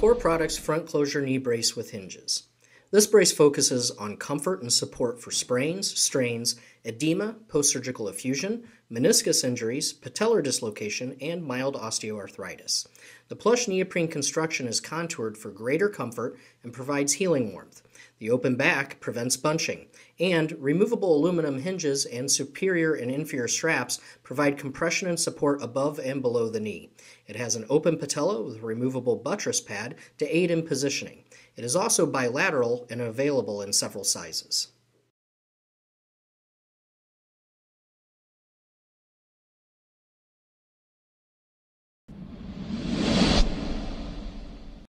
Core Products front closure knee brace with hinges. This brace focuses on comfort and support for sprains, strains, edema, post-surgical effusion, meniscus injuries, patellar dislocation, and mild osteoarthritis. The plush neoprene construction is contoured for greater comfort and provides healing warmth. The open back prevents bunching, and removable aluminum hinges and superior and inferior straps provide compression and support above and below the knee. It has an open patella with a removable buttress pad to aid in positioning. It is also bilateral and available in several sizes.